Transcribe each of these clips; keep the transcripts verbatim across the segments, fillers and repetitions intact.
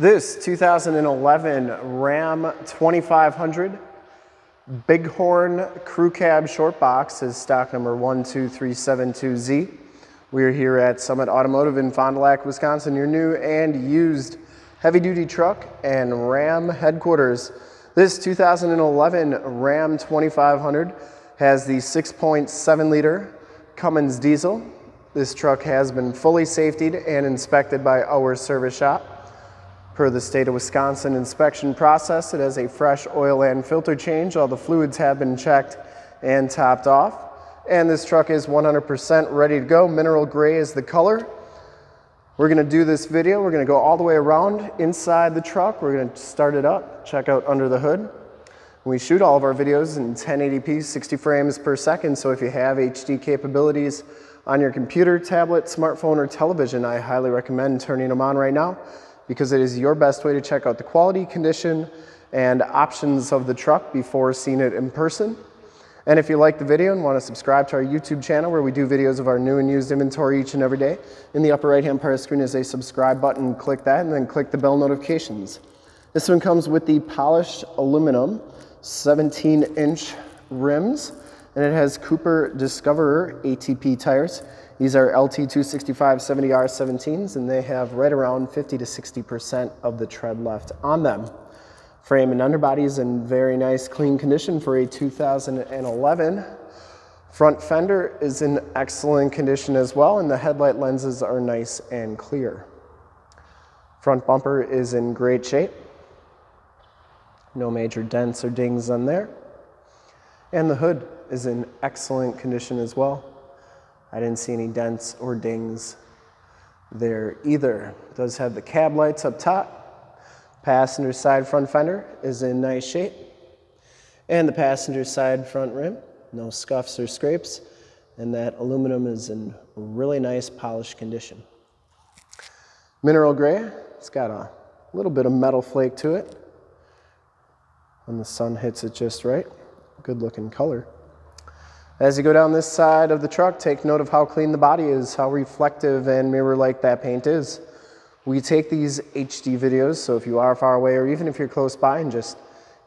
This two thousand eleven Ram twenty-five hundred Big Horn Crew Cab Short Box is stock number one two three seven two Z. We are here at Summit Automotive in Fond du Lac, Wisconsin, your new and used heavy-duty truck and Ram headquarters. This two thousand eleven Ram twenty-five hundred has the six point seven liter Cummins diesel. This truck has been fully safetied and inspected by our service shop. Per the state of Wisconsin inspection process, it has a fresh oil and filter change. All the fluids have been checked and topped off. And this truck is one hundred percent ready to go. Mineral gray is the color. We're gonna do this video. We're gonna go all the way around inside the truck. We're gonna start it up, check out under the hood. We shoot all of our videos in ten eighty p, sixty frames per second. So if you have H D capabilities on your computer, tablet, smartphone, or television, I highly recommend turning them on right now, because it is your best way to check out the quality, condition, and options of the truck before seeing it in person. And if you like the video and want to subscribe to our YouTube channel, where we do videos of our new and used inventory each and every day, in the upper right-hand part of the screen is a subscribe button. Click that and then click the bell notifications. This one comes with the polished aluminum seventeen inch rims, and it has Cooper Discoverer A T P tires. These are L T two sixty-five seventy R seventeens, and they have right around fifty to sixty percent of the tread left on them. Frame and underbody is in very nice clean condition for a two thousand eleven. Front fender is in excellent condition as well, and the headlight lenses are nice and clear. Front bumper is in great shape. No major dents or dings on there. And the hood is in excellent condition as well. I didn't see any dents or dings there either. It does have the cab lights up top. Passenger side front fender is in nice shape. And the passenger side front rim, no scuffs or scrapes. And that aluminum is in really nice polished condition. Mineral gray, it's got a little bit of metal flake to it. When the sun hits it just right, good looking color. As you go down this side of the truck, take note of how clean the body is, how reflective and mirror-like that paint is. We take these H D videos, so if you are far away or even if you're close by and just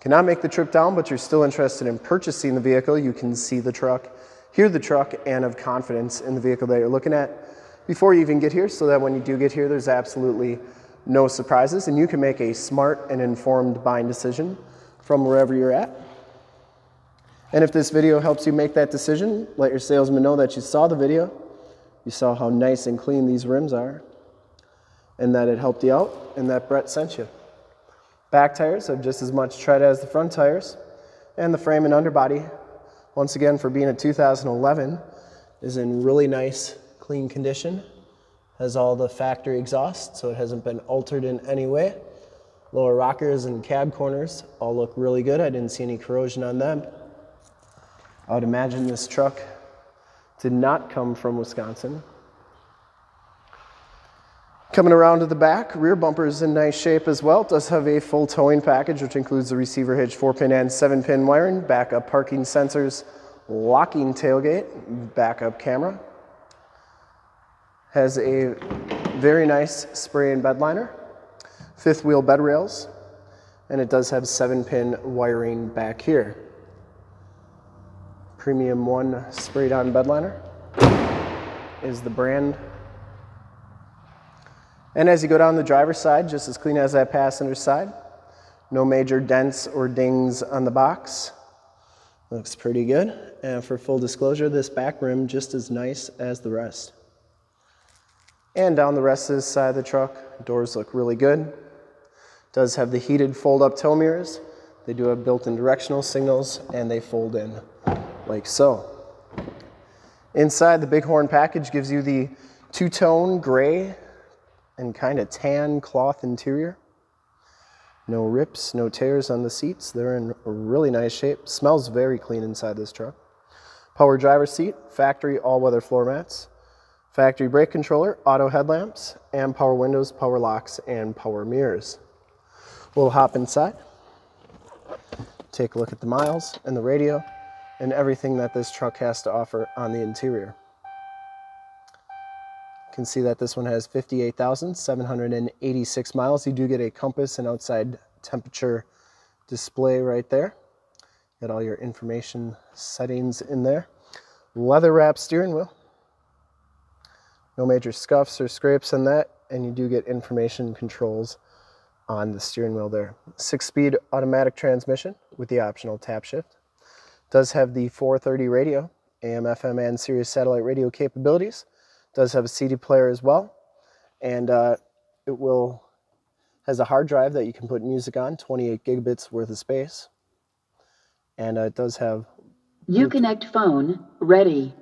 cannot make the trip down, but you're still interested in purchasing the vehicle, you can see the truck, hear the truck, and have confidence in the vehicle that you're looking at before you even get here, so that when you do get here, there's absolutely no surprises, and you can make a smart and informed buying decision from wherever you're at. And if this video helps you make that decision, let your salesman know that you saw the video, you saw how nice and clean these rims are, and that it helped you out, and that Brett sent you. Back tires have just as much tread as the front tires, and the frame and underbody, once again for being a two thousand eleven, is in really nice, clean condition. Has all the factory exhaust, so it hasn't been altered in any way. Lower rockers and cab corners all look really good. I didn't see any corrosion on them. I would imagine this truck did not come from Wisconsin. Coming around to the back, rear bumper is in nice shape as well. It does have a full towing package, which includes the receiver hitch, four pin and seven pin wiring, backup parking sensors, locking tailgate, backup camera. Has a very nice spray and bed liner, fifth wheel bed rails, and it does have seven pin wiring back here. Premium One sprayed on bedliner is the brand. And as you go down the driver's side, just as clean as that passenger side. No major dents or dings on the box. Looks pretty good. And for full disclosure, this back rim just as nice as the rest. And down the rest of this side of the truck, doors look really good. Does have the heated fold-up tow mirrors. They do have built-in directional signals, and they fold in like so. Inside, the Big Horn package gives you the two-tone gray and kind of tan cloth interior. No rips, no tears on the seats. They're in really nice shape. Smells very clean inside this truck. Power driver's seat, factory all-weather floor mats, factory brake controller, auto headlamps, and power windows, power locks, and power mirrors. We'll hop inside, take a look at the miles and the radio, and everything that this truck has to offer on the interior. can see that this one has fifty-eight thousand seven hundred eighty-six miles. You do get a compass and outside temperature display right there. Got all your information settings in there. Leather wrap steering wheel. No major scuffs or scrapes on that, and you do get information controls on the steering wheel there. Six-speed automatic transmission with the optional tap shift. Does have the four thirty radio, A M F M and Sirius satellite radio capabilities. Does have a C D player as well, and uh, it will has a hard drive that you can put music on, twenty-eight gigabits worth of space, and uh, it does have U Connect phone ready.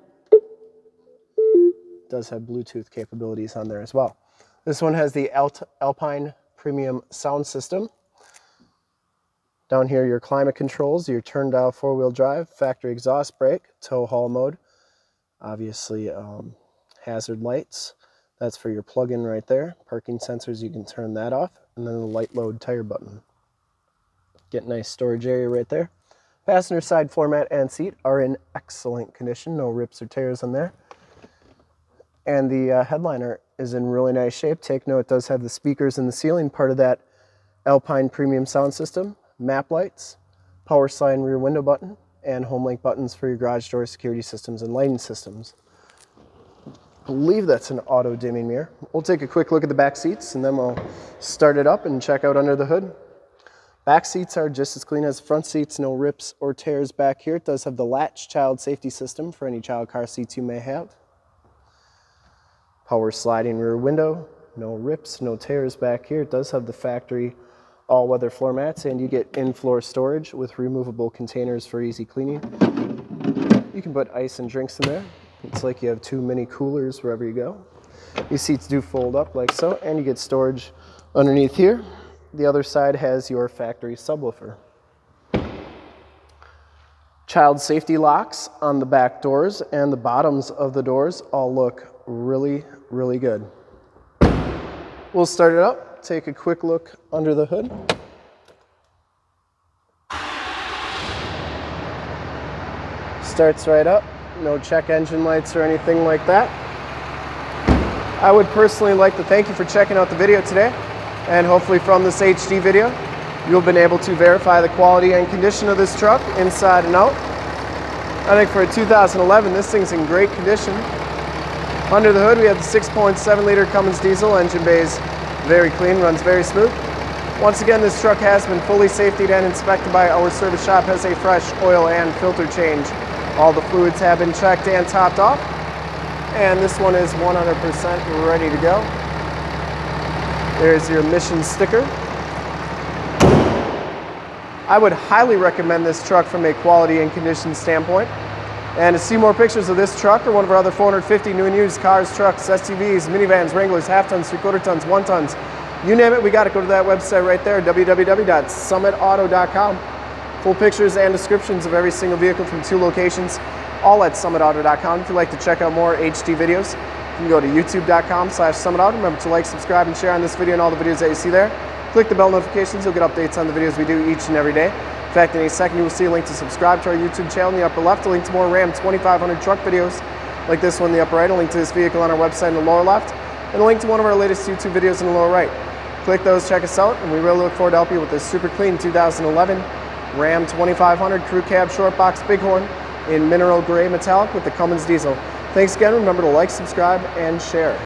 Does have Bluetooth capabilities on there as well. This one has the Alpine premium sound system. Down here, your climate controls, your turn dial four-wheel drive, factory exhaust brake, tow haul mode, obviously um, hazard lights. That's for your plug-in right there. Parking sensors, you can turn that off, and then the light load tire button. Get a nice storage area right there. Passenger side floor mat and seat are in excellent condition, no rips or tears on there. And the uh, headliner is in really nice shape. Take note, it does have the speakers in the ceiling, part of that Alpine premium sound system, map lights, power slide rear window button, and home link buttons for your garage door security systems and lighting systems. I believe that's an auto dimming mirror. We'll take a quick look at the back seats, and then we'll start it up and check out under the hood. Back seats are just as clean as front seats, no rips or tears back here. It does have the L A T C H child safety system for any child car seats you may have. Power sliding rear window, no rips, no tears back here. It does have the factory all-weather floor mats, and you get in-floor storage with removable containers for easy cleaning. You can put ice and drinks in there. It's like you have two mini coolers wherever you go. These seats do fold up like so, and you get storage underneath here. The other side has your factory subwoofer. Child safety locks on the back doors, and the bottoms of the doors all look really, really good. We'll start it up, take a quick look under the hood. Starts right up, no check engine lights or anything like that. I would personally like to thank you for checking out the video today, and hopefully from this H D video, you've been able to verify the quality and condition of this truck inside and out. I think for a two thousand eleven, this thing's in great condition. Under the hood, we have the six point seven liter Cummins diesel. Engine bay's very clean, runs very smooth. Once again, this truck has been fully safetied and inspected by our service shop, has a fresh oil and filter change. All the fluids have been checked and topped off, and this one is one hundred percent ready to go. There's your emissions sticker. I would highly recommend this truck from a quality and condition standpoint. And to see more pictures of this truck or one of our other four hundred fifty new and used cars, trucks, S U Vs, minivans, Wranglers, half tons, three quarter tons, one tons, you name it, we got to go to that website right there, w w w dot summit auto dot com. Full pictures and descriptions of every single vehicle from two locations, all at summit auto dot com. If you'd like to check out more H D videos, you can go to youtube dot com slash summit auto. Remember to like, subscribe, and share on this video and all the videos that you see there. Click the bell notifications, you'll get updates on the videos we do each and every day. In fact, in a second you will see a link to subscribe to our YouTube channel in the upper left, a link to more RAM twenty-five hundred truck videos like this one in the upper right, a link to this vehicle on our website in the lower left, and a link to one of our latest YouTube videos in the lower right. Click those, check us out, and we really look forward to helping you with this super clean two thousand eleven RAM twenty-five hundred Crew Cab Short Box Big Horn in mineral gray metallic with the Cummins diesel. Thanks again, remember to like, subscribe, and share.